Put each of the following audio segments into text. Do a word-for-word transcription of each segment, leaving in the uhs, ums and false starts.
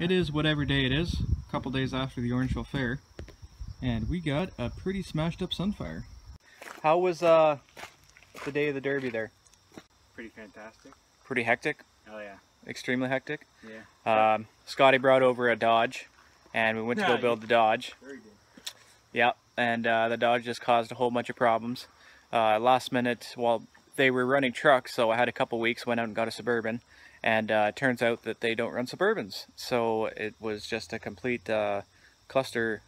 It is whatever day it is, a couple days after the Orangeville Fair, and we got a pretty smashed up Sunfire. How was uh, the day of the Derby there? Pretty fantastic. Pretty hectic? Oh yeah. Extremely hectic? Yeah. Um, Scotty brought over a Dodge, and we went to yeah, go build the Dodge. Very good. Yeah, and uh, the Dodge just caused a whole bunch of problems. Uh, last minute, well, they were running trucks, so I had a couple weeks, went out and got a Suburban, and uh, it turns out that they don't run Suburbans, so it was just a complete uh, cluster,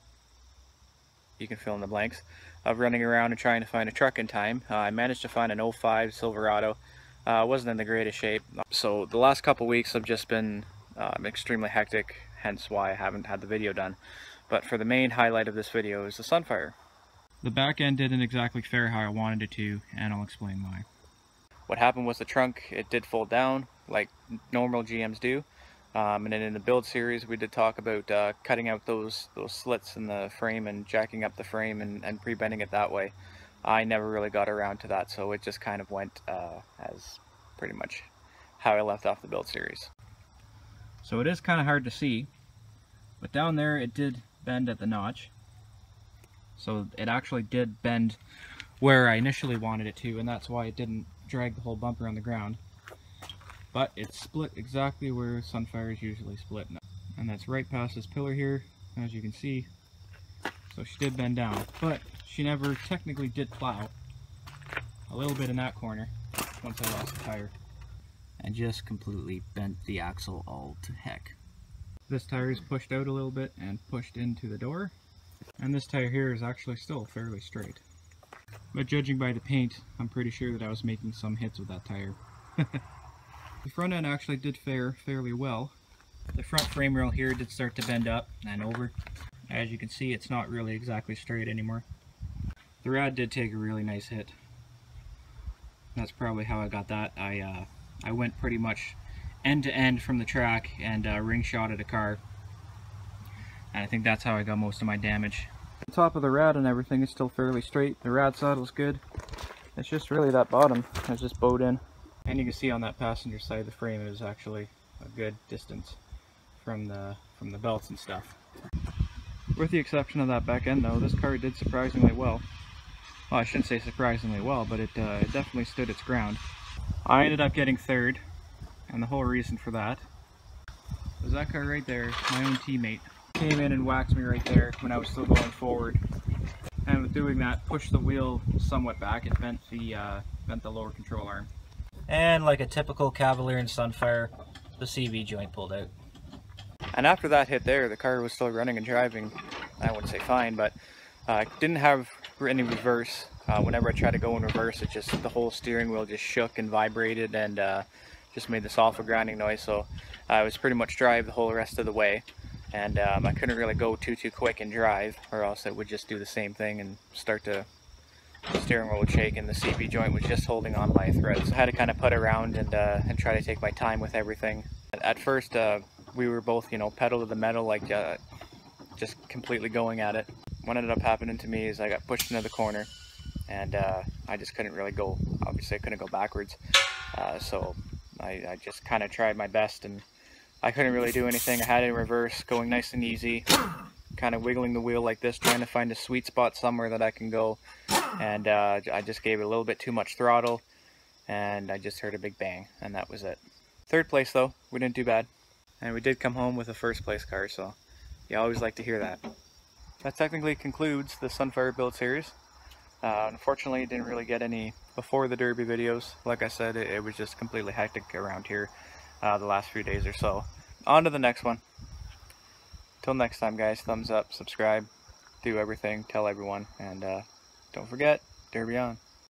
you can fill in the blanks, of running around and trying to find a truck in time. Uh, I managed to find an oh five Silverado. Uh, wasn't in the greatest shape, so the last couple weeks have just been uh, extremely hectic, hence why I haven't had the video done. But for the main highlight of this video is the Sunfire. The back end didn't exactly fare how I wanted it to, and I'll explain why. What happened was the trunk, it did fold down like normal G Ms do, um, and then in the build series we did talk about uh, cutting out those those slits in the frame and jacking up the frame and, and pre-bending it that way. I never really got around to that, so it just kind of went uh, as pretty much how I left off the build series. So it is kind of hard to see, but down there it did bend at the notch. So it actually did bend where I initially wanted it to, and that's why it didn't drag the whole bumper on the ground. But it split exactly where Sunfires usually split, and that's right past this pillar here, as you can see. So she did bend down, but she never technically did plow. A little bit in that corner, once I lost the tire. And just completely bent the axle all to heck. This tire is pushed out a little bit and pushed into the door. And this tire here is actually still fairly straight. But judging by the paint, I'm pretty sure that I was making some hits with that tire. The front end actually did fare fairly well. The front frame rail here did start to bend up and over. As you can see, it's not really exactly straight anymore. The rod did take a really nice hit. That's probably how I got that. I uh, I went pretty much end to end from the track and uh, ring shot at a car. And I think that's how I got most of my damage. The top of the rad and everything is still fairly straight. The rad saddle's good. It's just really that bottom that's just bowed in. And you can see on that passenger side of the frame is actually a good distance from the from the belts and stuff. With the exception of that back end though, this car did surprisingly well. Well, I shouldn't say surprisingly well, but it, uh, it definitely stood its ground. I ended up getting third, and the whole reason for that was that car right there, my own teammate. Came in and whacked me right there when I was still going forward, and with doing that pushed the wheel somewhat back. It bent the uh, bent the lower control arm, and like a typical Cavalier and Sunfire, the C V joint pulled out. And after that hit there, the car was still running and driving. I wouldn't say fine, but I uh, didn't have any reverse. Uh, whenever I tried to go in reverse, it just the whole steering wheel just shook and vibrated, and uh, just made this awful grinding noise. So I was pretty much drive the whole rest of the way. And um, I couldn't really go too too quick and drive, or else it would just do the same thing and start to, the steering wheel would shake and the C V joint was just holding on by a thread. So I had to kind of put around and, uh, and try to take my time with everything. At first uh, we were both, you know, pedal to the metal, like uh, just completely going at it. What ended up happening to me is I got pushed into the corner and uh, I just couldn't really go, obviously I couldn't go backwards. Uh, so I, I just kind of tried my best and I couldn't really do anything. I had it in reverse, going nice and easy, kind of wiggling the wheel like this, trying to find a sweet spot somewhere that I can go. And uh, I just gave it a little bit too much throttle, and I just heard a big bang, and that was it. Third place though, we didn't do bad. And we did come home with a first place car, so you always like to hear that. That technically concludes the Sunfire build series. Uh, unfortunately, didn't really get any before the Derby videos. Like I said, it, it was just completely hectic around here. Uh, the last few days or so. On to the next one. Till next time guys, thumbs up, subscribe, do everything, tell everyone, and uh, don't forget, Derby on.